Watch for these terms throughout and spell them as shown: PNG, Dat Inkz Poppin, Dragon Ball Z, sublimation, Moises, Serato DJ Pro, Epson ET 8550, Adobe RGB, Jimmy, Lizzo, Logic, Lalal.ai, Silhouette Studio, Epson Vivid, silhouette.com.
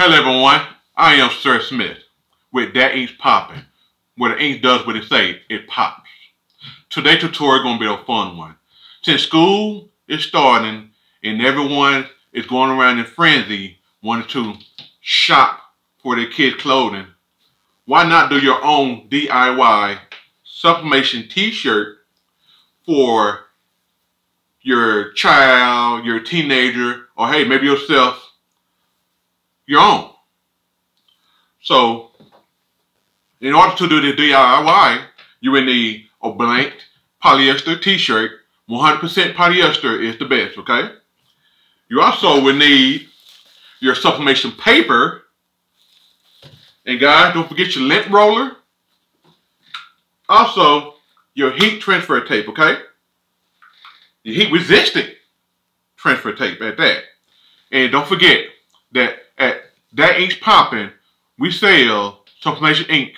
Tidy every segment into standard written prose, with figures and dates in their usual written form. Hello everyone, I am Sir Smith with Dat Inkz Poppin, where the ink does what it says, it pops. Today's tutorial gonna be a fun one. Since school is starting and everyone is going around in frenzy wanting to shop for their kids' clothing, why not do your own DIY sublimation t-shirt for your child, your teenager, or hey, maybe yourself, your own. So in order to do the DIY, you will need a blank polyester t-shirt. 100% polyester is the best, okay? You also will need your sublimation paper. And guys, don't forget your lint roller. Also, your heat transfer tape, okay? Your heat resistant transfer tape at that. And don't forget that at Dat Inkz Poppin, we sell sublimation ink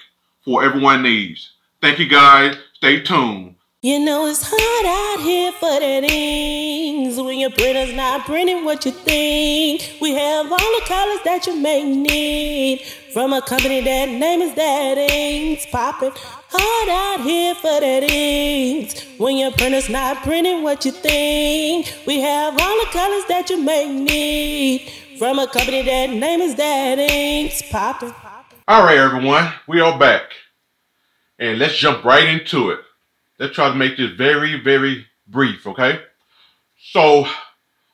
for everyone needs. Thank you guys. Stay tuned. You know it's hard out here for that ink when your printer's not printing what you think. We have all the colors that you may need from a company that name is Dat Inkz Poppin. Hard out here for that ink when your printer's not printing what you think. We have all the colors that you may need from a company that name is Dat Inkz Poppin'. Alright everyone, we are back. And let's jump right into it. Let's try to make this very brief, okay? So,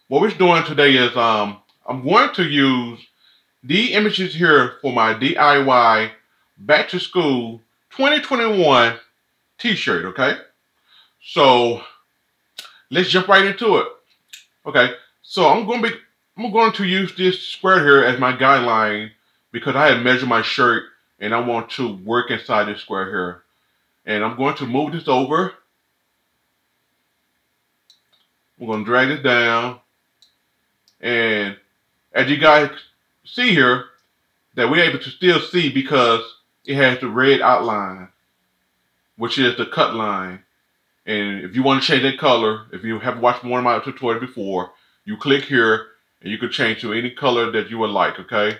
what we're doing today is, I'm going to use the images here for my DIY Back to School 2021 t-shirt, okay? So, let's jump right into it. Okay, so I'm going to use this square here as my guideline because I had measured my shirt and I want to work inside this square here. And I'm going to move this over. We're going to drag it down. And as you guys see here, that we're able to still see because it has the red outline, which is the cut line. And if you want to change that color, if you have watched one of my tutorials before, you click here. And you can change to any color that you would like, okay?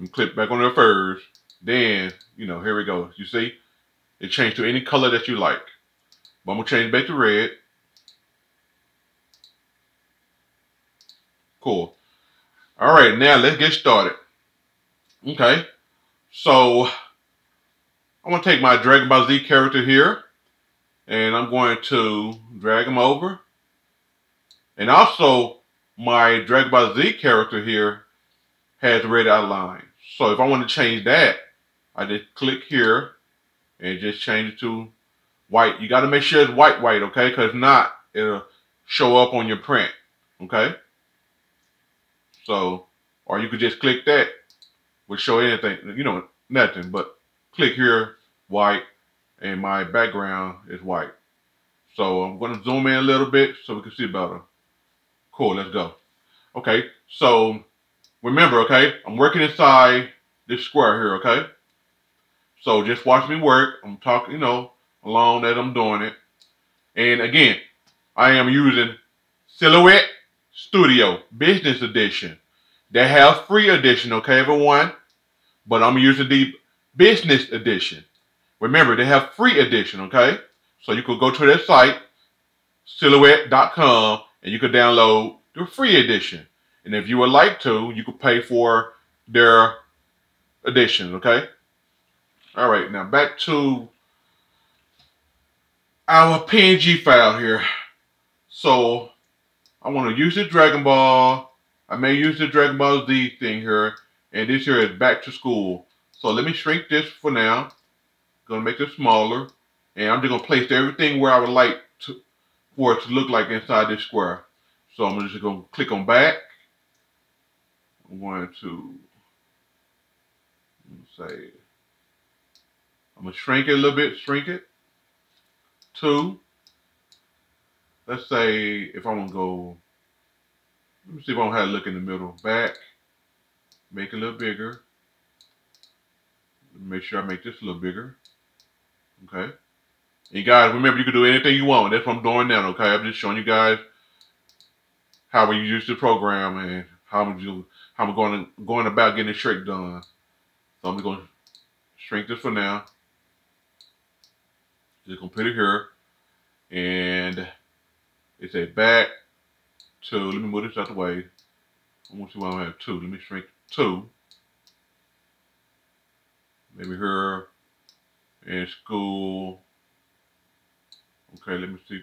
And click back on there first. Then, you know, here we go. You see? It changed to any color that you like. But I'm going to change back to red. Cool. Alright, now let's get started. Okay. So, I'm going to take my Dragon Ball Z character here. And I'm going to drag him over. And also, my Dragon Ball Z character here has a red outline. So if I want to change that, I just click here and just change it to white. You got to make sure it's white, okay? Because if not, it'll show up on your print, okay? So, or you could just click that. Will show anything, you know, nothing. But click here, white, and my background is white. So I'm going to zoom in a little bit so we can see better. Cool, let's go. Okay, so remember, okay, I'm working inside this square here, okay? So just watch me work. I'm talking, you know, along that I'm doing it. And again, I am using Silhouette Studio Business Edition. They have free edition, okay, everyone? But I'm using the Business Edition. Remember, they have free edition, okay? So you could go to their site, silhouette.com, and you could download the free edition. And if you would like to, you could pay for their edition, okay? All right, now back to our PNG file here. So I want to use the Dragon Ball. I may use the Dragon Ball Z thing here. And this here is Back to School. So let me shrink this for now. Gonna make it smaller. And I'm just going to place everything where I would like to, for it to look like inside this square. So I'm just going to click on back. I'm going to say, I'm going to shrink it a little bit, shrink it to, let's say if I want to go, let me see if I don't have it look in the middle. Back, make it a little bigger. Make sure I make this a little bigger. Okay. And guys, remember, you can do anything you want. That's what I'm doing now, okay? I'm just showing you guys how we use the program and how I'm going about getting a trick done. So I'm going to shrink this for now. Just going to put it here. And it's a back two. Let me move this out the way. I want to see why I have two. Let me shrink two. Maybe here. And school. Okay, let me see.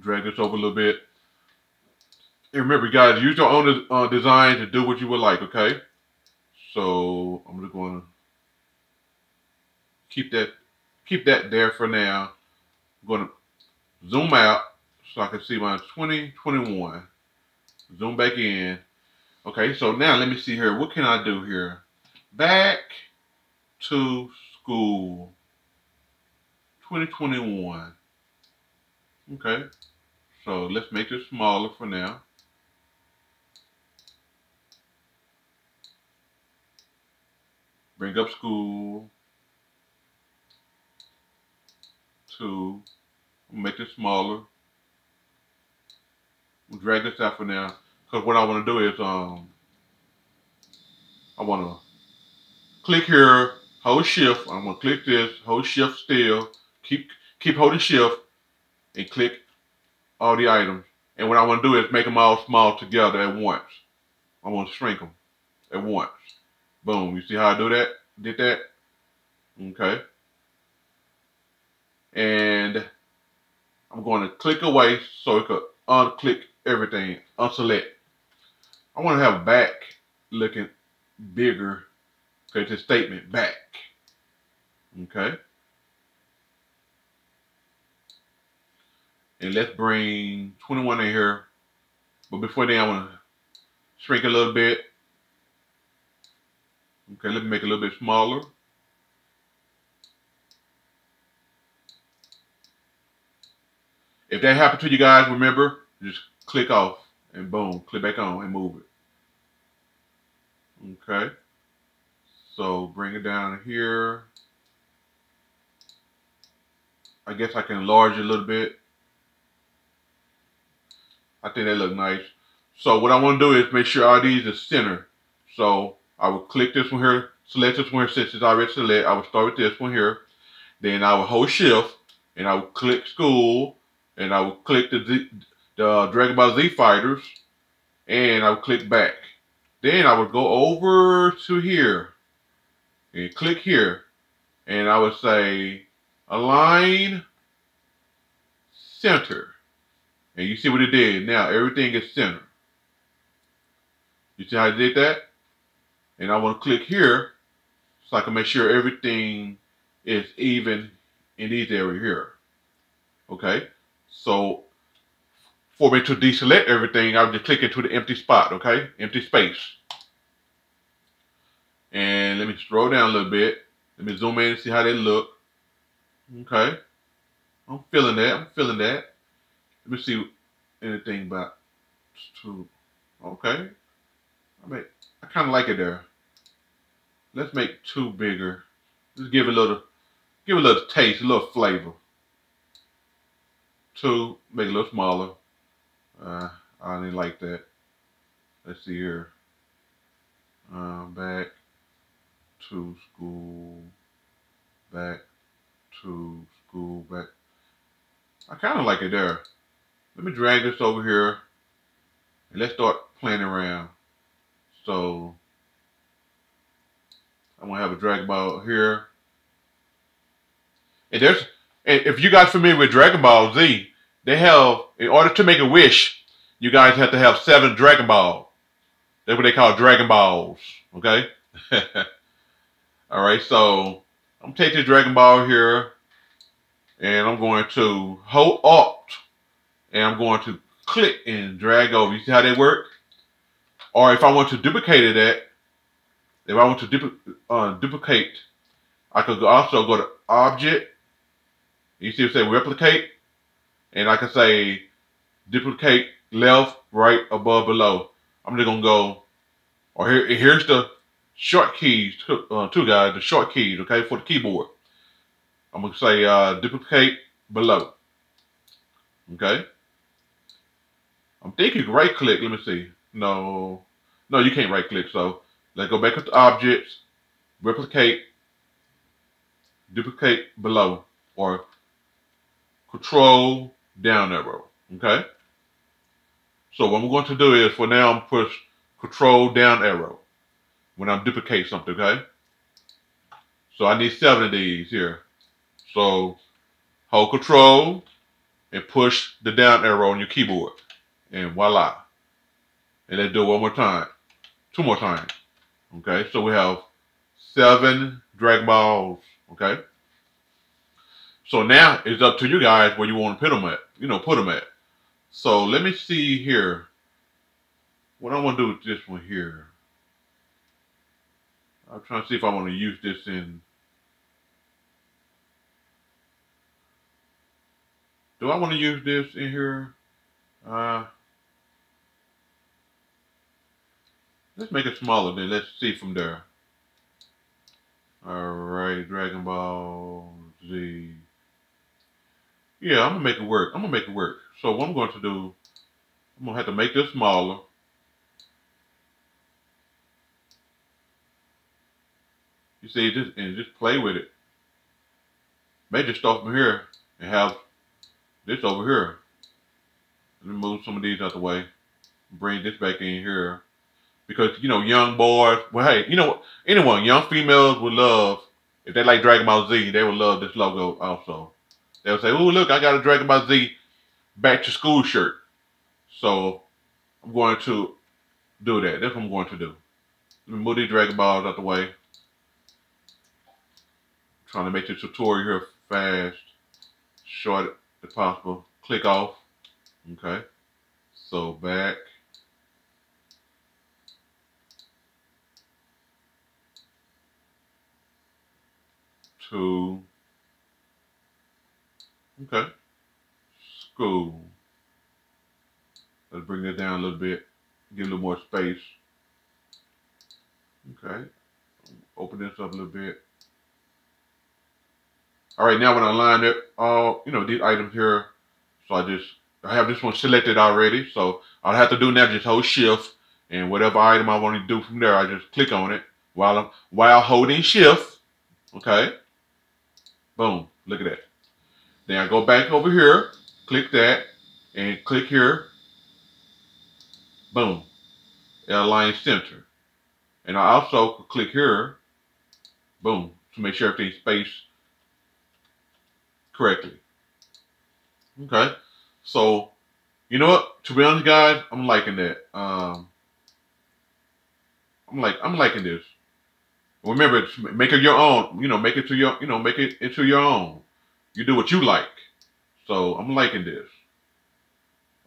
Drag this over a little bit. And remember, guys, use your own design to do what you would like, okay? So I'm just going to keep that there for now. I'm going to zoom out so I can see my 2021. Zoom back in. Okay, so now let me see here. What can I do here? Back to school. 2021. Okay, so let's make this smaller for now. Bring up school to make it smaller. We'll drag this out for now, because what I want to do is I want to click here, hold shift. I'm gonna click this, hold shift still. Keep holding shift. And click all the items. And what I want to do is make them all small together at once. I want to shrink them at once. Boom. You see how I do that? Did that? Okay. And I'm going to click away so it could unclick everything, unselect. I want to have back looking bigger because it's a statement back. Okay. And let's bring 21 in here. But before then, I want to shrink a little bit. Okay, let me make it a little bit smaller. If that happened to you guys, remember, just click off and boom, click back on and move it. Okay. So bring it down here. I guess I can enlarge it a little bit. I think they look nice. So what I want to do is make sure all these are centered. So I will click this one here, select this one here since it's already selected. I will start with this one here. Then I will hold shift and I will click school and I will click the Dragon Ball Z fighters and I will click back. Then I will go over to here and click here and I will say align center. And you see what it did. Now everything is centered. You see how I did that? And I want to click here so I can make sure everything is even in this area here. Okay. So for me to deselect everything, I'll just click into the empty spot. Okay. Empty space. And let me scroll down a little bit. Let me zoom in and see how they look. Okay. I'm feeling that. I'm feeling that. Let me see anything about two. Okay. I kind of like it there. Let's make two bigger. Just give it a little taste, a little flavor. Two, make it a little smaller. I didn't like that. Let's see here. Back to school. Back to school. Back. I kind of like it there. Let me drag this over here and let's start playing around. So I'm gonna have a Dragon Ball here. And if you guys are familiar with Dragon Ball Z, they have, in order to make a wish, you guys have to have 7 Dragon Ball. That's what they call Dragon Balls. Okay. All right. So I'm taking the Dragon Ball here and I'm going to hold Alt. And I'm going to click and drag over. You see how they work? Or if I want to duplicate that, if I want to duplicate, I could also go to Object. You see it say Replicate. And I can say Duplicate Left, Right, Above, Below. I'm just going to go. Or here's the short keys, too, guys. The short keys, okay, for the keyboard. I'm going to say Duplicate Below. Okay. I'm thinking right click. Let me see. No, No, you can't right click. So let's go back up to objects, replicate, duplicate below, or control down arrow. Okay. So what I'm going to do is for now I'm push control down arrow when I'm duplicate something. Okay. So I need 7 of these here. So hold control and push the down arrow on your keyboard. And voila. And let's do it one more time. 2 more times. Okay, so we have 7 Dragon Balls. Okay. So now it's up to you guys where you want to put them at. Put them at. So let me see here. What I want to do with this one here. I'm trying to see if I want to use this in. Do I want to use this in here? Let's make it smaller then. Let's see from there. Alright, Dragon Ball Z. Yeah, I'm gonna make it work. I'm gonna make it work. So what I'm going to do, I'm gonna have to make this smaller. You see, just play with it. Maybe just start from here and have this over here. Let me move some of these out the way. Bring this back in here. Because, young boys, well, hey, anyone, young females would love, if they like Dragon Ball Z, they would love this logo also. They would say, oh, look, I got a Dragon Ball Z back to school shirt. So I'm going to do that. That's what I'm going to do. Let me move these Dragon Balls out the way. I'm trying to make this tutorial here fast, short as possible. Click off. Okay. So back. To. Okay. School. Let's bring it down a little bit. Give it a little more space. Okay. Open this up a little bit. All right. Now when I line up all, these items here. So I have this one selected already. So all I have to do now is just hold shift and whatever item I want to do from there, I just click on it while holding shift. Okay. Boom. Look at that. Then I go back over here, click that, and click here. Boom. It aligns center. And I also click here. Boom. To make sure everything's spaced correctly. Okay. So, you know what? To be honest, guys, I'm liking that. I'm liking this. Remember, make it your own. Make it to your, make it into your own. You do what you like. So I'm liking this.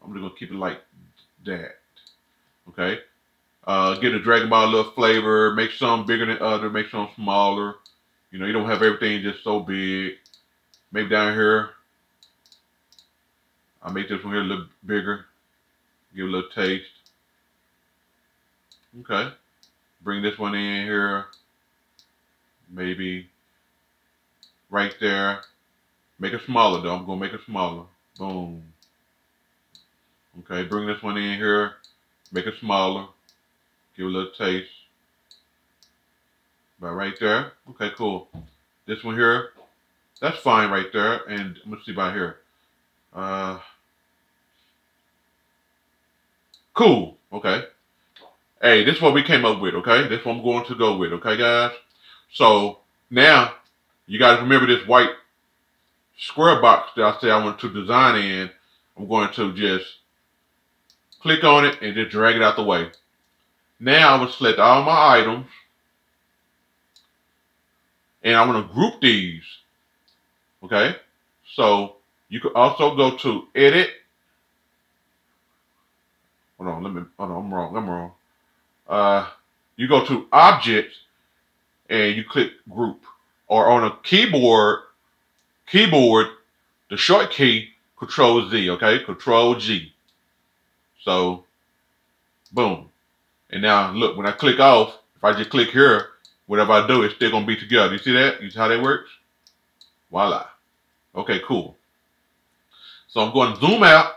I'm just gonna keep it like that. Okay. Get a Dragon Ball little flavor. Make some bigger than other. Make some smaller. You don't have everything just so big. Maybe down here. I'll make this one here a little bigger. Give it a little taste. Okay. Bring this one in here. Maybe right there. Make it smaller, though. I'm going to make it smaller. Boom. Okay, bring this one in here. Make it smaller. Give it a little taste. About right there. Okay, cool. This one here, that's fine right there. And I'm going to see about here. Cool. Okay. Hey, this is what we came up with, okay? This is what I'm going to go with, okay, guys? So, now, you guys remember this white square box that I said I want to design in. I'm going to just click on it and just drag it out the way. Now I'm going to select all my items and I'm going to group these. Okay, so you could also go to edit. Hold on, I'm wrong. You go to object and you click group, or on a keyboard, the short key, Control Z, okay? Control G. So, boom. And now, look, when I click off, if I just click here, whatever I do, it's still going to be together. You see that? You see how that works? Voila. Okay, cool. So I'm going to zoom out.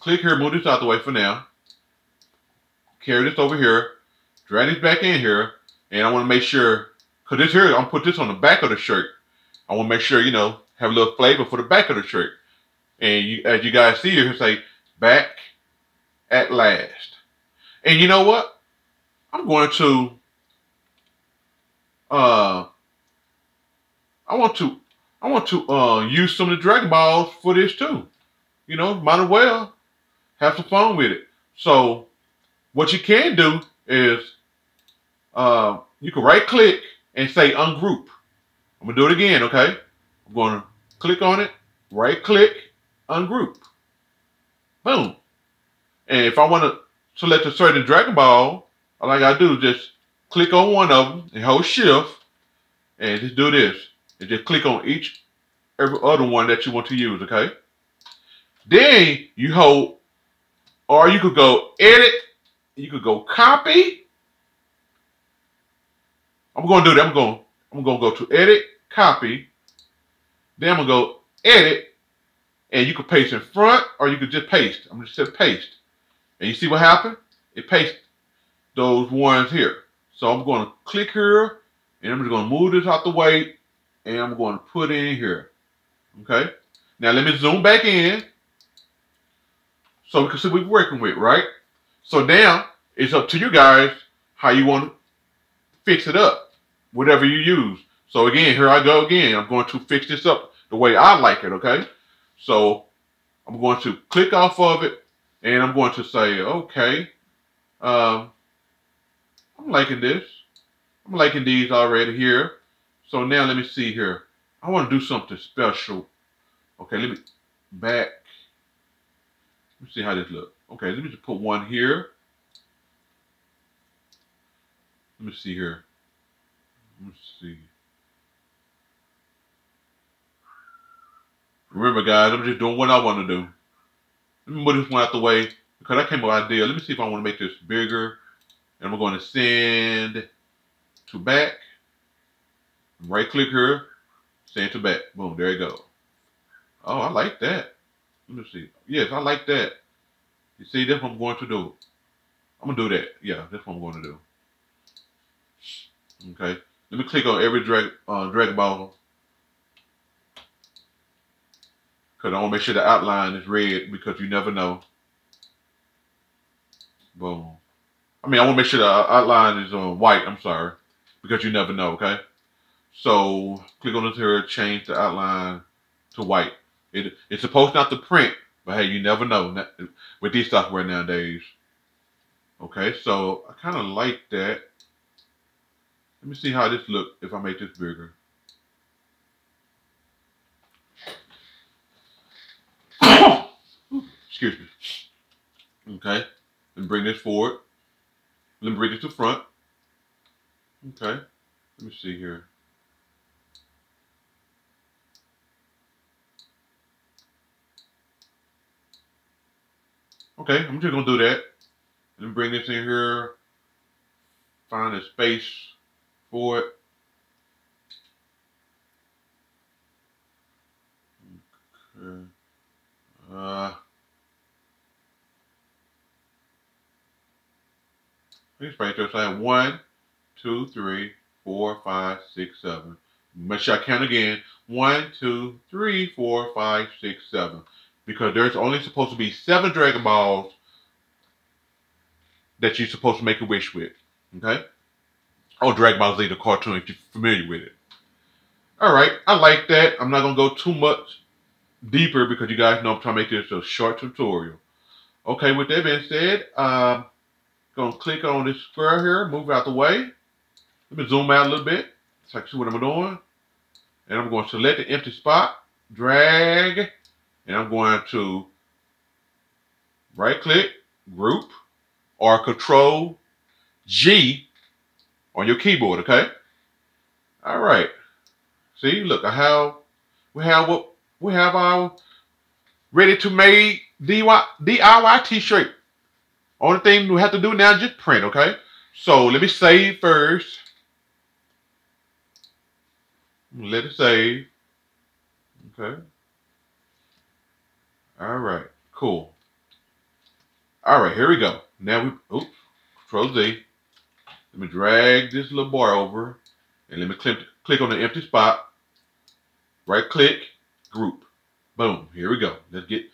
Click here, move this out the way for now. carry this over here, drag this back in here, and I want to make sure, because this here, I'm going to put this on the back of the shirt. I want to make sure, you know, have a little flavor for the back of the shirt. And you, as you guys see here, it's like, back at last. And you know what? I'm going to, I want to use some of the Dragon Balls for this too. You know, might as well have some fun with it. So what you can do is you can right click and say ungroup. I'm gonna do it again, okay? I'm gonna click on it, right click, ungroup. Boom. And if I wanna select a certain Dragon Ball, all I gotta do is just click on one of them and hold shift and just do this. And just click on every other one that you want to use, okay? Then you hold, or you could go edit, you could go copy. I'm gonna do that. I'm gonna go to edit, copy, then I'm gonna go edit, and you could paste in front or you could just paste. I'm just gonna paste. And you see what happened? It pasted those ones here. So I'm gonna click here and I'm just gonna move this out the way and I'm gonna put it in here. Okay? Now let me zoom back in so we can see what we're working with, right? So now it's up to you guys how you want to fix it up, whatever you use. So again, here I go again. I'm going to fix this up the way I like it, okay? So I'm going to click off of it and I'm going to say, okay, I'm liking this. I'm liking these already here. So now let me see here. I want to do something special. Okay, let me back. Let me see how this looks. Okay, let me just put one here. Let me see here. Let me see. Remember, guys, I'm just doing what I want to do. Let me move this one out the way because I came up with an idea. Let me see if I want to make this bigger. And we're going to send to back. Right click here. Send to back. Boom, there you go. Oh, I like that. Let me see. Yes, I like that. You see, that's what I'm going to do. I'm going to do that. Yeah, that's what I'm going to do. Okay. Let me click on every Dragon Ball. Because I want to make sure the outline is red because you never know. Boom. I mean, I want to make sure the outline is white. I'm sorry. Because you never know, okay? So, click on this here. Change the outline to white. It's supposed not to print, but hey, you never know with these software nowadays. Okay, so I kind of like that. Let me see how this looks if I make this bigger. Excuse me. Okay, let me bring this forward. Let me bring it to front. Okay, let me see here. Okay, I'm just gonna do that. Let me bring this in here. Find a space for it. Okay. Let's break this out. 1, 2, 3, 4, 5, 6, 7. Make sure I count again. 1, 2, 3, 4, 5, 6, 7. Because there's only supposed to be 7 Dragon Balls that you're supposed to make a wish with, okay? Oh, Dragon Ball Z, the cartoon, if you're familiar with it. All right, I like that. I'm not going to go too much deeper because you guys know I'm trying to make this a short tutorial. Okay, with that being said, I'm going to click on this square here, move out the way. Let me zoom out a little bit so I can see what I'm doing. And I'm going to select the empty spot, drag. And I'm going to right click, group, or control G on your keyboard, okay? All right. See, look, we have our ready to make DIY t-shirt. Only thing we have to do now is just print, okay? So let me save first. Let it save. Okay. All right, cool. All right, here we go. Now we, oops, Control Z. Let me drag this little bar over and let me click on the empty spot. Right click, group. Boom, here we go. Let's get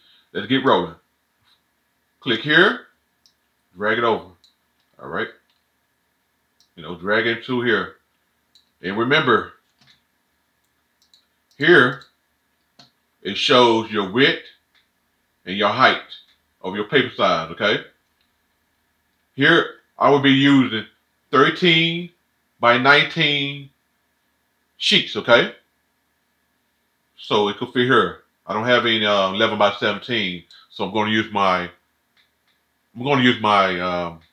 rolling. Click here, drag it over. All right. You know, drag it to here. And remember, here it shows your width and your height of your paper size, okay? Here I will be using 13 by 19 sheets, okay? So it could fit here. I don't have any 11 by 17, so I'm going to use my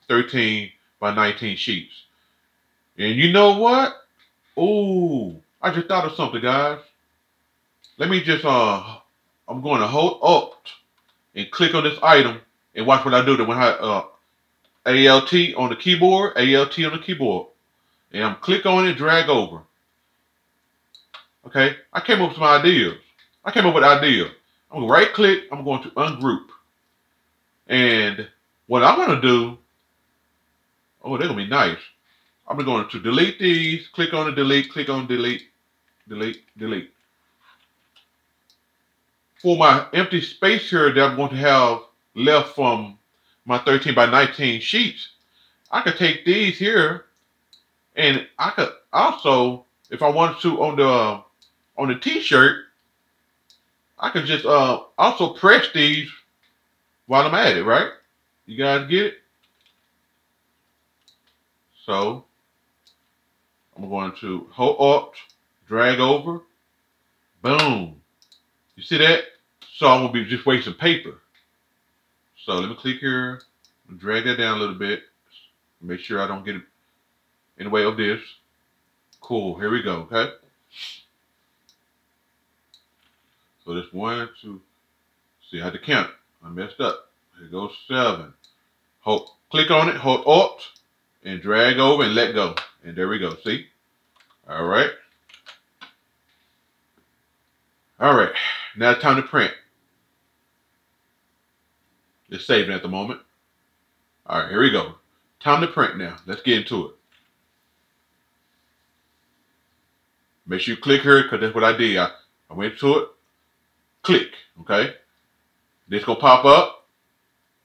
13 by 19 sheets. And you know what? Ooh, I just thought of something, guys. Let me just I'm going to hold up and click on this item and watch what I do. Then when I ALT on the keyboard, and I'm click on it, drag over. Okay, I came up with some ideas. I'm going to right click. I'm going to ungroup. And what I'm going to do, oh, they're going to be nice. I'm going to delete these, click on the delete, delete. For my empty space here that I'm going to have left from my 13 by 19 sheets, I could take these here, and I could also, if I wanted to, on the t-shirt, I could just also press these while I'm at it, right? You guys get it? So I'm going to hold up, drag over, boom. You see that? So I'm gonna be just wasting paper. So let me click here, drag that down a little bit, make sure I don't get in the way of this. Cool, here we go, okay? So that's one, two, see, I had to count. I messed up. Here goes 7. Hold, click on it, hold alt, and drag over and let go. And there we go, see? All right. All right, now it's time to print. It's saving at the moment. All right, here we go. Time to print now. Let's get into it. Make sure you click here, because that's what I did. I went to it, click, okay? This gonna pop up,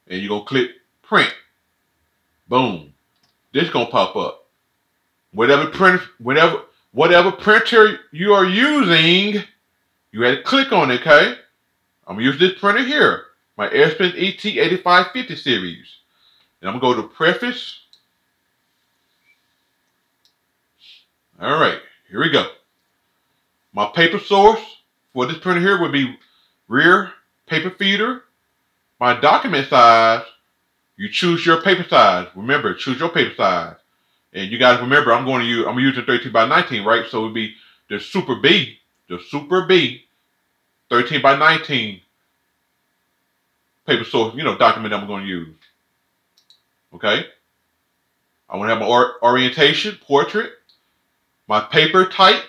and you're gonna click print. Boom. This gonna pop up. Whatever printer you are using, you had to click on it, okay? I'm gonna use this printer here, my Epson ET 8550 series. And I'm gonna go to preface. All right, here we go. My paper source for this printer here would be rear paper feeder. My document size, you choose your paper size. Remember, choose your paper size. And you guys remember, I'm going to use the 13 by 19, right? So it would be the Super B, 13 by 19 paper source, you know, document I'm going to use. Okay. I want to have my orientation, portrait, my paper type.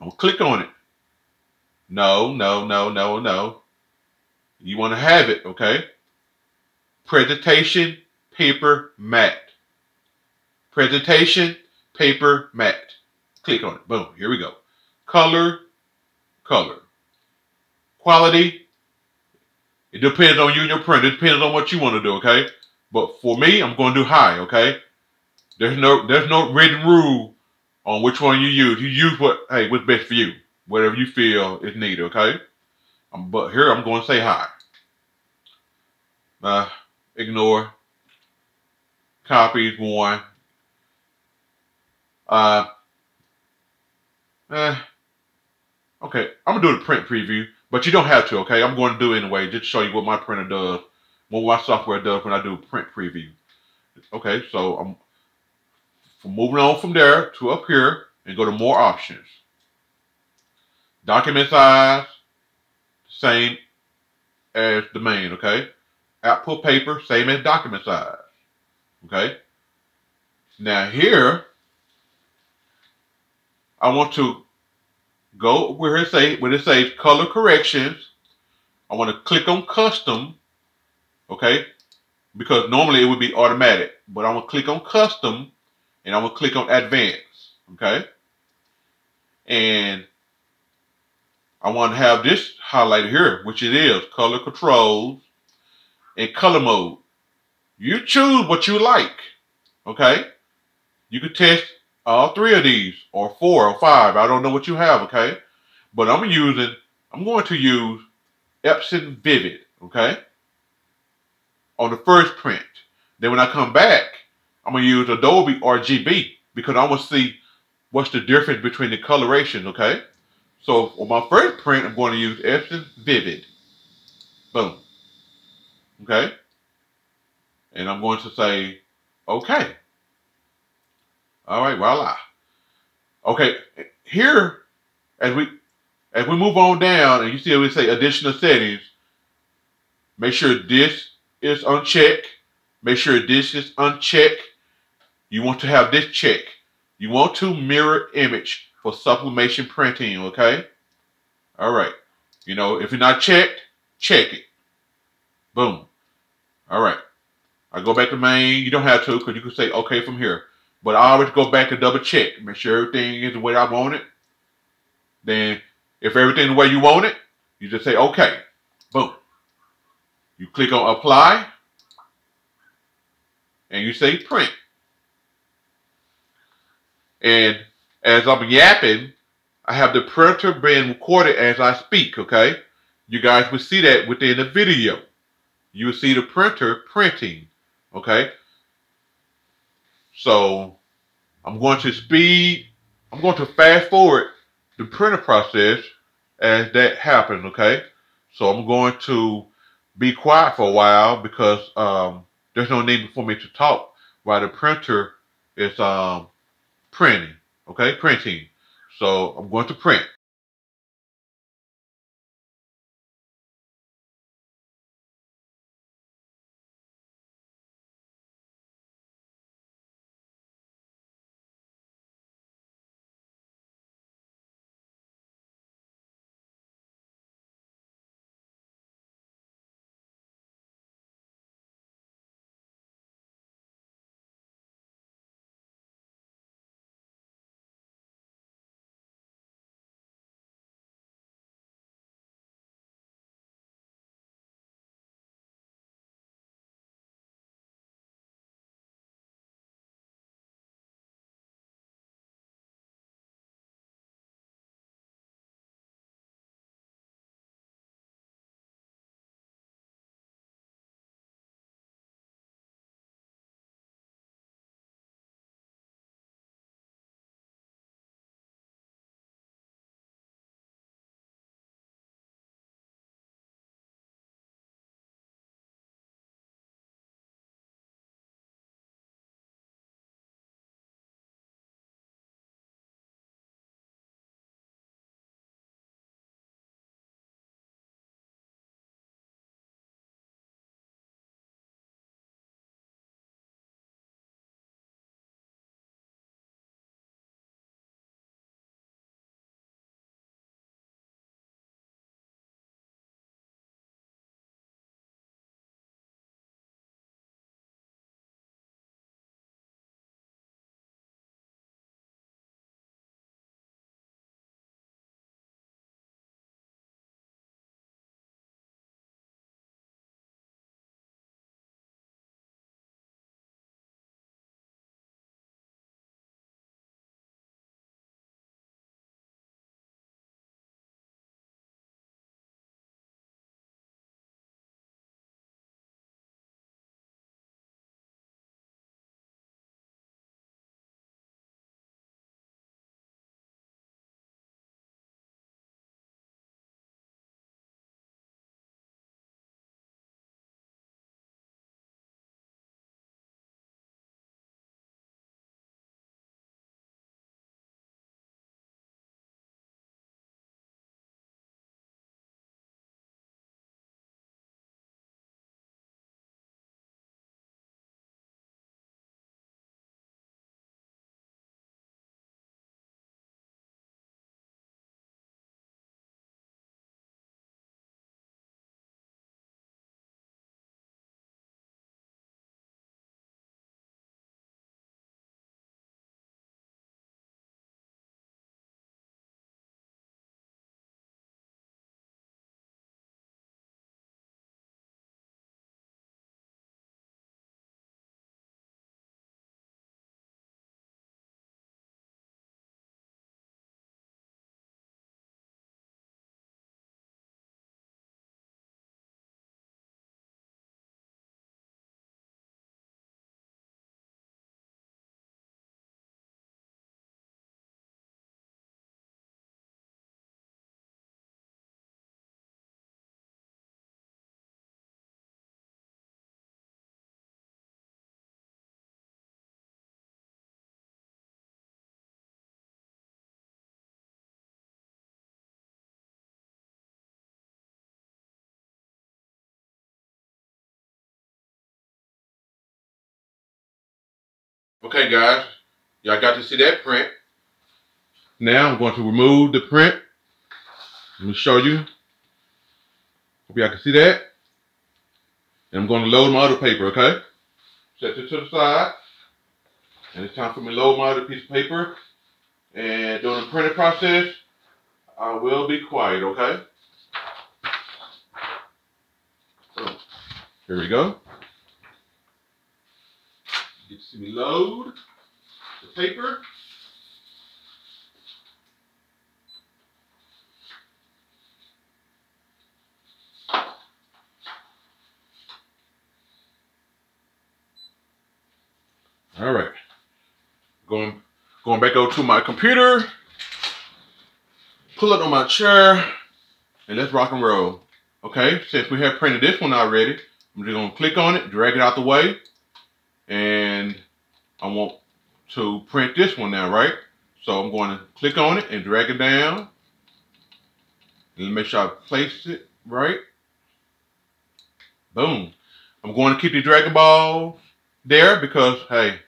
I'm going to click on it. No. You want to have it, okay? Presentation, paper, matte. Presentation, paper, matte. Click on it. Boom. Here we go. Color, color. Quality, it depends on you and your printer. It depends on what you want to do, okay? But for me, I'm going to do high, okay? There's no written rule on which one you use. You use what's best for you. Whatever you feel is needed, okay? But here I'm going to say high. Ignore. Copies, 1. Okay, I'm going to do the print preview, but you don't have to, okay? I'm going to do it anyway, just to show you what my printer does, what my software does when I do print preview. Okay, so I'm moving on from there to up here and go to more options. Document size, same as the main, okay? Output paper, same as document size, okay? Now here, I want to go where it says color corrections. I want to click on custom, okay? Because normally it would be automatic. but I'm going to click on custom and I'm going to click on advanced. Okay. And I want to have this highlighted here, which it is, color controls and color mode. You choose what you like. Okay. You can test all three of these or four or five. I don't know what you have. Okay. But I'm going to use Epson Vivid. Okay. On the first print. Then when I come back, I'm going to use Adobe RGB because I want to see what's the difference between the colorations, okay? So on my first print, I'm going to use Epson Vivid. Boom. Okay? And I'm going to say, okay. All right, voila. Okay, here, as we move on down, and you see we say additional settings, make sure this is unchecked. Make sure this is unchecked. You want to have this check. You want to mirror image for sublimation printing, okay? All right. You know, if you're not checked, check it. Boom. All right. I go back to main. You don't have to because you can say okay from here. But I always go back and double check. Make sure everything is the way I want it. Then if everything the way you want it, you just say okay. Boom. You click on apply. And you say print. And as I'm yapping, I have the printer being recorded as I speak, okay? You guys will see that within the video. You will see the printer printing, okay? So I'm going to fast forward the printer process as that happens, okay? So I'm going to be quiet for a while because there's no need for me to talk while the printer is printing, okay? Printing. So I'm going to print. Okay guys, y'all got to see that print. Now I'm going to remove the print. Let me show you. Hope y'all can see that. And I'm going to load my other paper, okay? Set it to the side. And it's time for me to load my other piece of paper. And during the printing process, I will be quiet, okay? Oh, here we go. You get to see me load the paper. All right, going back over to my computer, pull up on my chair, and let's rock and roll. Okay, since we have printed this one already, I'm just gonna click on it, drag it out the way, and I want to print this one now, right? So I'm going to click on it and drag it down, and make sure I place it right. Boom. I'm going to keep the Dragon Ball there because, hey,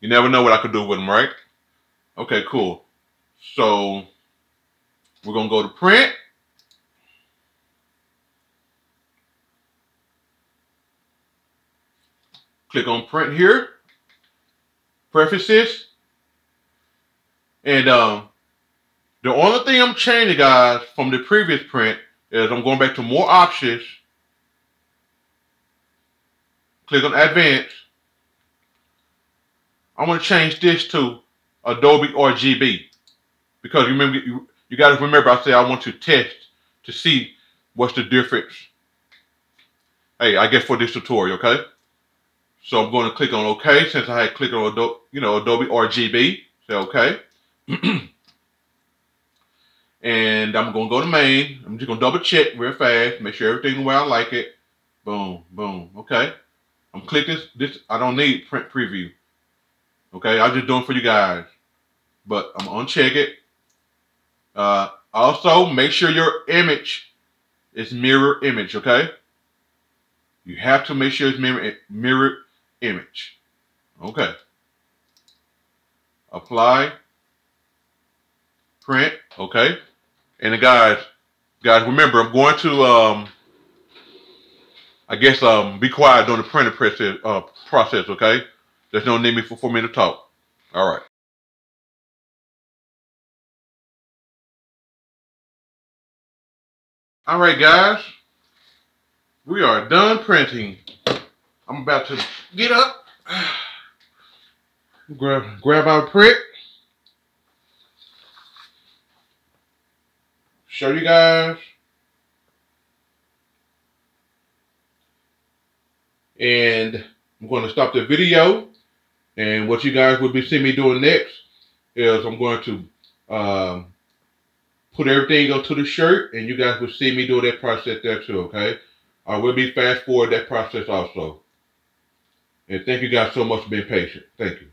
you never know what I could do with them, right? Okay, cool. So we're gonna go to print. Click on print here, preferences, and the only thing I'm changing, guys, from the previous print is I'm going back to more options. Click on advanced. I'm going to change this to Adobe RGB because remember, you got to remember I said I want to test to see what's the difference. Hey, I guess for this tutorial, okay? So I'm going to click on OK since I had clicked on Adobe, you know, Adobe RGB. Say OK. And I'm going to go to main. I'm just going to double check real fast, make sure everything the way I like it. Boom, boom. Okay. I'm clicking this. I don't need print preview. Okay, I'll just do it for you guys. But I'm gonna uncheck it. Also, make sure your image is mirror image. Okay, you have to make sure it's mirror image. Okay. Apply. Print. Okay. And the guys, remember I'm going to be quiet during the printing process, okay? There's no need for me to talk. All right. All right, guys. We are done printing. I'm about to get up, grab our print, show you guys. And I'm going to stop the video, and what you guys will be seeing me doing next is I'm going to put everything onto the shirt, and you guys will see me do that process there too, okay? I will be fast forward that process also. And thank you guys so much for being patient. Thank you.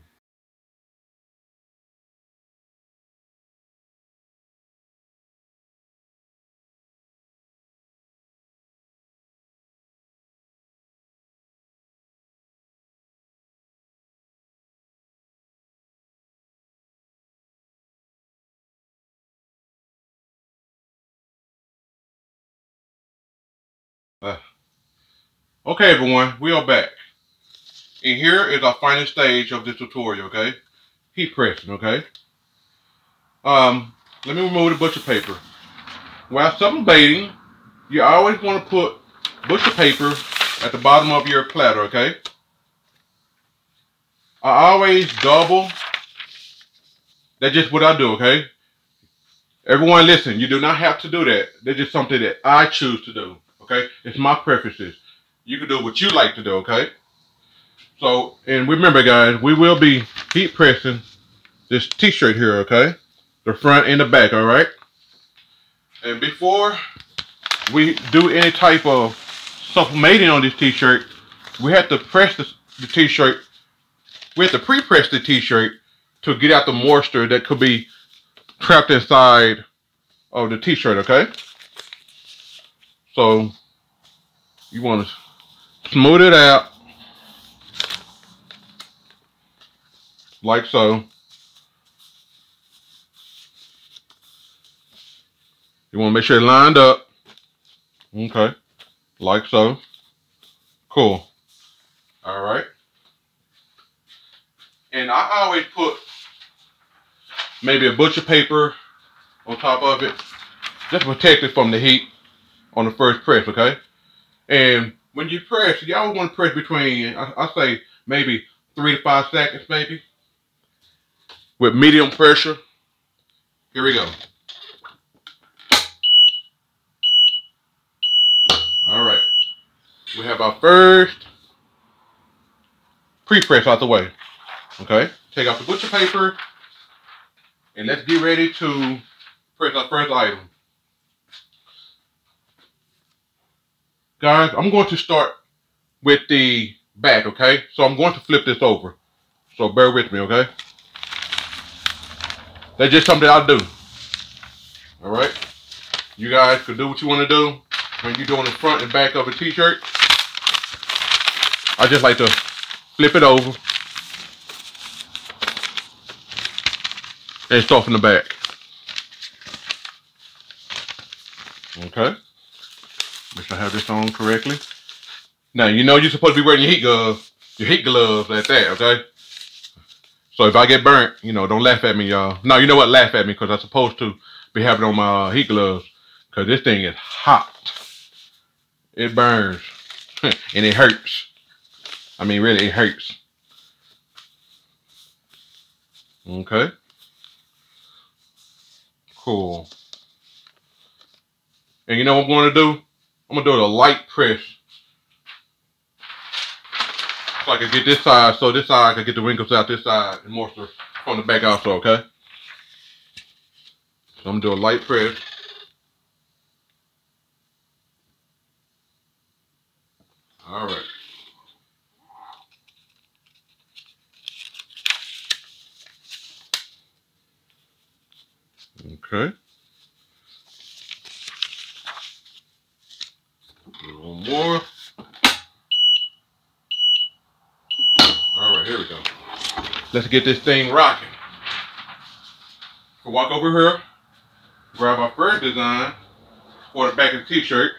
Okay, everyone, we are back. And here is our final stage of this tutorial, okay? Heat pressing, okay? Let me remove the butcher paper. While sunbathing, you always want to put butcher paper at the bottom of your platter, okay? I always double. That's just what I do, okay? Everyone listen, you do not have to do that. That's just something that I choose to do. Okay, it's my preferences. You can do what you like to do, okay? So, and remember guys, we will be heat pressing this t-shirt here, okay? The front and the back, all right? And before we do any type of sublimating on this t-shirt, we have to press the t-shirt. We have to pre-press the t-shirt to get out the moisture that could be trapped inside of the t-shirt, okay? So you want to smooth it out like so. You want to make sure it's lined up. Okay, like so. Cool. All right. And I always put maybe a butcher paper on top of it, just to protect it from the heat on the first press, okay? And when you press, you always want to press between, I say maybe 3 to 5 seconds, maybe, with medium pressure. Here we go. All right, we have our first pre-press out the way, okay? Take off the butcher paper, and let's get ready to press our first item. Guys, I'm going to start with the back, okay? So I'm going to flip this over. So bear with me, okay? That's just something I do. All right? You guys can do what you want to do when you're doing the front and back of a t-shirt. I just like to flip it over and start from the back. Okay, make sure I have this on correctly. Now, you know you're supposed to be wearing your heat gloves like that, okay? So if I get burnt, you know, don't laugh at me, y'all. No, you know what, laugh at me, because I'm supposed to be having on my heat gloves, because this thing is hot. It burns, and it hurts. I mean, really, it hurts. Okay. Cool. And you know what I'm going to do? I'm going to do a light press, so I can get this side, so this side I can get the wrinkles out this side and moisture from the back also, okay? So I'm going to do a light press. All right. Okay. One more. All right, here we go. Let's get this thing rocking. So walk over here, grab our first design for the back of the t-shirt,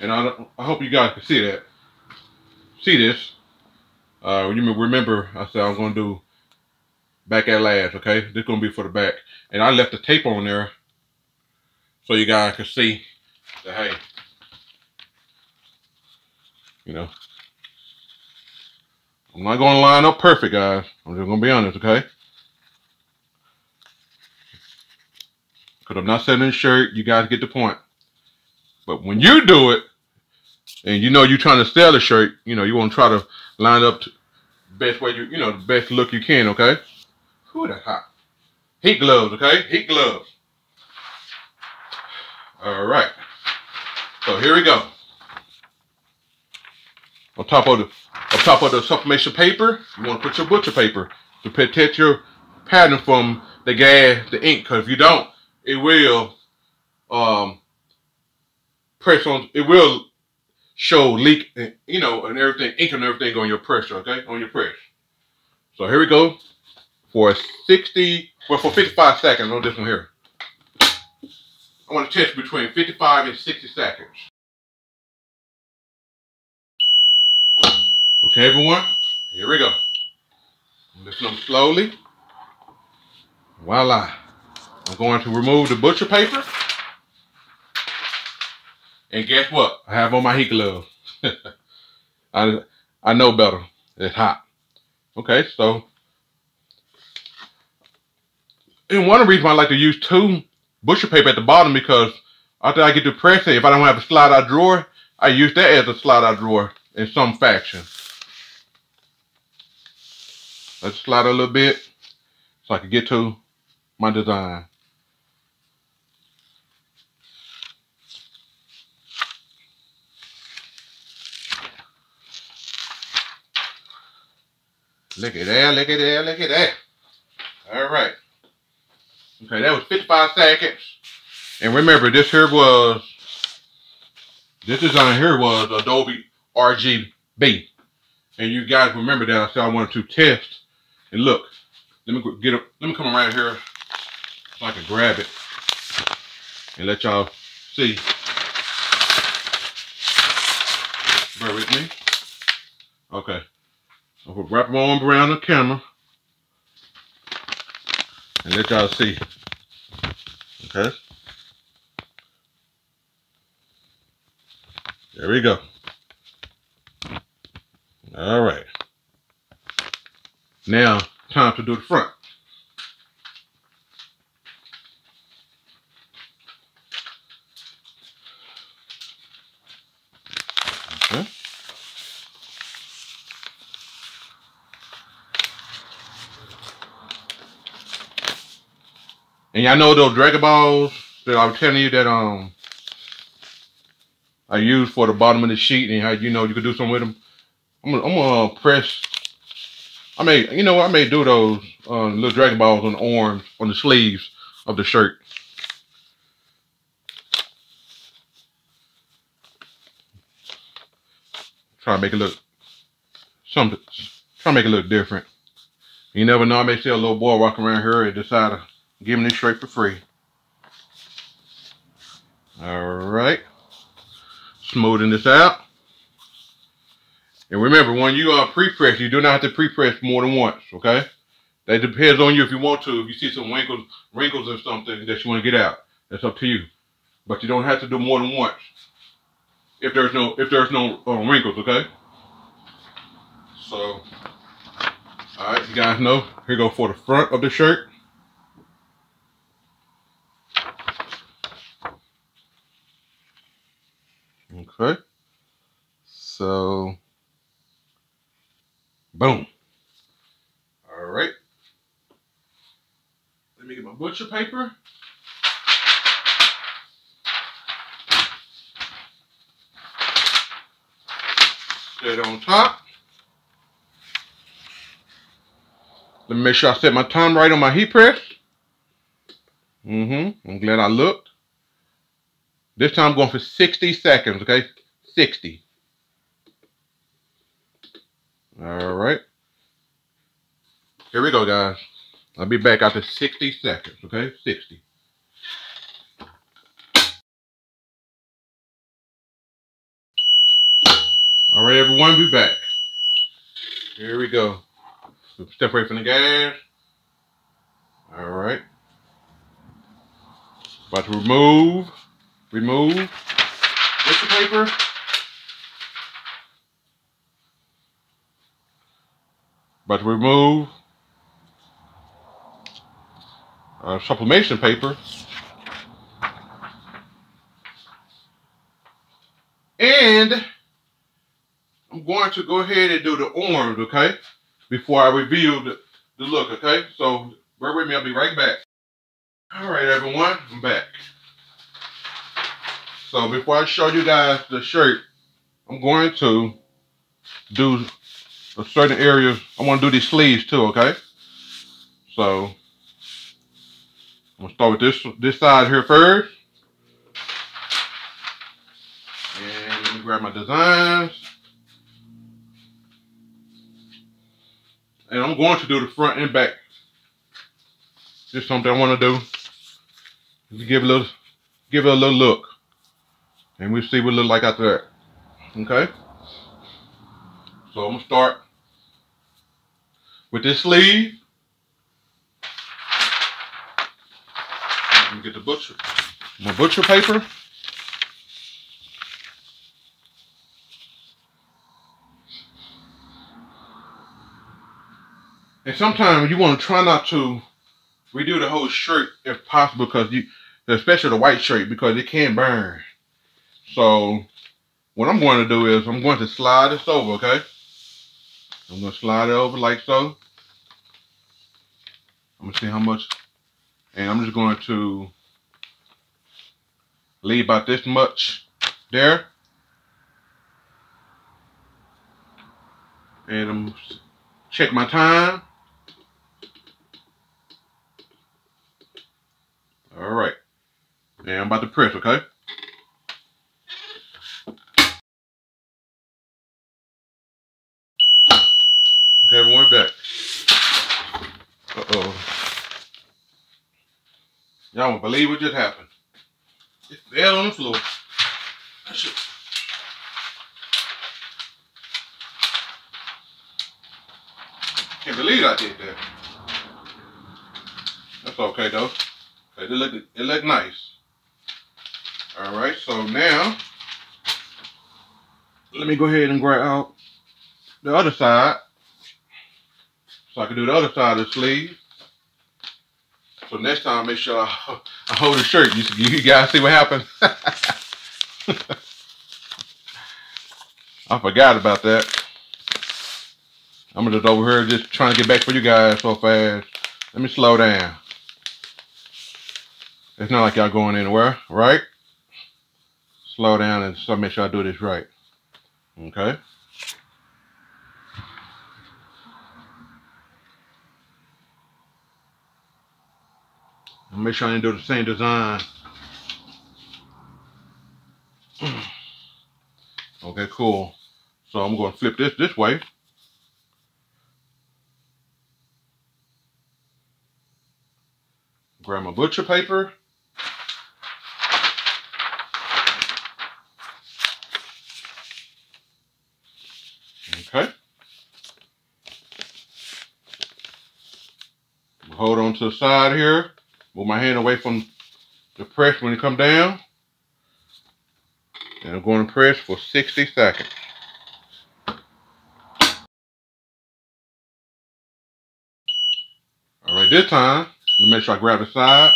and I hope you guys can see that. See this? You remember I said I was gonna do back at last, okay? This is gonna be for the back, and I left the tape on there so you guys can see that, hey. You know, I'm not going to line up perfect, guys. I'm just going to be honest, okay? Because I'm not selling a shirt. You guys get the point. But when you do it, and you know you're trying to sell a shirt, you know, you want to try to line up the best way you know, the best look you can, okay? Whew, that's hot. Heat gloves, okay? Heat gloves. All right. So here we go. On top of the sublimation paper, you want to put your butcher paper to protect your pattern from the gas, the ink. Because if you don't, it will press on. It will show leak, and, you know, and everything, ink and everything on your pressure. Okay, on your press. So here we go for 55 seconds on this one here. I want to test between 55 and 60 seconds. Okay, everyone, here we go. Listen them slowly. Voila. I'm going to remove the butcher paper. And guess what? I have on my heat gloves. I know better. It's hot. Okay, so. And one of the reasons why I like to use two butcher paper at the bottom, because after I get to press it, if I don't have a slide-out drawer, I use that as a slide-out drawer in some fashion. Let's slide a little bit so I can get to my design. Look at that, look at that, look at that. All right. Okay, that was 55 seconds. And remember, this design here was Adobe RGB. And you guys remember that I said I wanted to test. And look, Let me come around here so I can grab it and let y'all see. Bear with me. Okay. I'm gonna wrap my arm around the camera and let y'all see. Okay. There we go. All right. Now, time to do the front. Okay. And y'all know those Dragon Balls that I was telling you that I use for the bottom of the sheet, and how you know you could do something with them. I'm gonna press. I may do those little Dragon Balls on the arms, on the sleeves of the shirt. Try to make it look something. Try to make it look different. You never know. I may see a little boy walking around here and decide to give him this shirt for free. All right. Smoothing this out. And remember, when you pre-press, you do not have to pre-press more than once, okay? That depends on you if you want to. If you see some wrinkles or something that you want to get out, that's up to you. But you don't have to do more than once if there's no wrinkles, okay? So, all right, you guys know. Here go for the front of the shirt. Okay, so boom. All right, let me get my butcher paper. Set it on top. Let me make sure I set my time right on my heat press. I'm glad I looked. This time I'm going for 60 seconds, okay? 60. All right. Here we go, guys. I'll be back after 60 seconds, okay? 60. All right, everyone, be back. Here we go. Step away from the gas. All right. About to remove. Remove butcher paper. About to remove sublimation paper. And I'm going to go ahead and do the orange, okay? Before I reveal the look, okay? So bear with me, I'll be right back. All right, everyone, I'm back. So before I show you guys the shirt, I'm going to do a certain area. I want to do these sleeves too, okay? So I'm gonna start with this side here first. And let me grab my designs. And I'm going to do the front and back. Just something I want to do. Give it a little look. And we'll see what it looks like after that. Okay? So I'm going to start with this sleeve. Let me get the my butcher paper. And sometimes you want to try not to redo the whole shirt if possible, because especially the white shirt, because it can burn. So what I'm going to do is I'm going to slide this over, okay? I'm going to slide it over like so. I'm going to see how much. And I'm just going to leave about this much there. And I'm going to check my time. All right. And I'm about to press, okay? Okay, everyone, back. So y'all won't believe what just happened. It fell on the floor. Can't believe I did that. That's okay though. It looked nice. Alright, so now let me go ahead and grab out the other side. So I can do the other side of the sleeve. So next time, make sure I hold the shirt. You guys see what happened? I forgot about that. I'm just over here just trying to get back for you guys so fast. Let me slow down. It's not like y'all going anywhere, right? Slow down and so make sure I do this right. Okay. Make sure I didn't do the same design. Okay, cool. So I'm going to flip this way. Grab my butcher paper. Okay. Hold on to the side here. Move my hand away from the press when it comes down. And I'm going to press for 60 seconds. All right, this time, let me make sure I grab the side.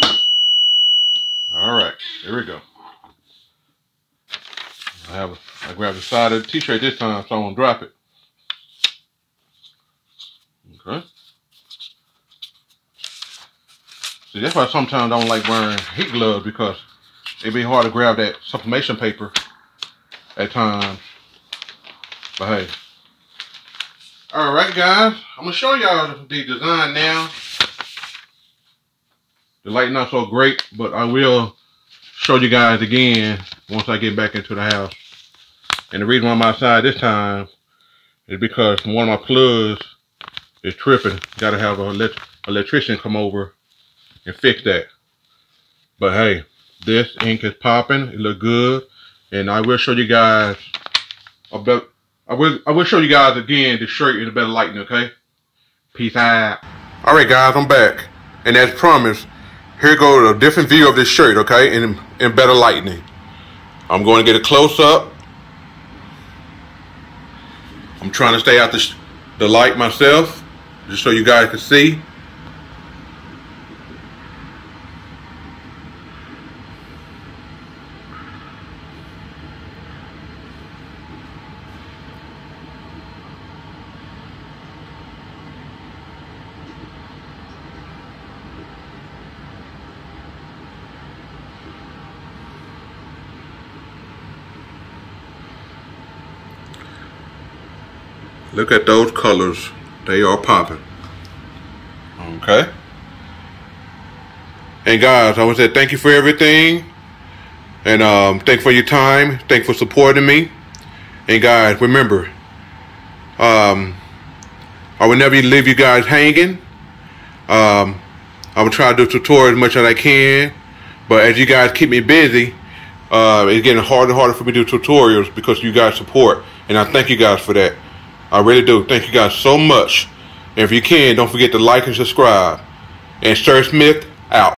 All right, here we go. I grabbed the side of the t-shirt this time, so I won't drop it. Okay. See, that's why sometimes I don't like wearing heat gloves, because it'd be hard to grab that sublimation paper at times. But hey. Alright guys, I'm going to show y'all the design now. The light not so great, but I will show you guys again once I get back into the house. And the reason why I'm outside this time is because one of my plugs is tripping. Got to have an electrician come over and fix that. But hey, this ink is popping. It look good, and I will show you guys about. I will show you guys again the shirt in a better lighting. Okay, peace out. All right, guys, I'm back, and as promised, here goes a different view of this shirt. Okay, in better lighting. I'm going to get a close up. I'm trying to stay out the light myself, just so you guys can see. Look at those colors. They are popping. Okay. And guys, I want to say thank you for everything. And thank you for your time. Thank you for supporting me. And guys, remember, I will never leave you guys hanging. I will try to do tutorials as much as I can. But as you guys keep me busy, it's getting harder and harder for me to do tutorials because you guys support. And I thank you guys for that. I really do. Thank you guys so much. And if you can, don't forget to like and subscribe. And Sir Smith out.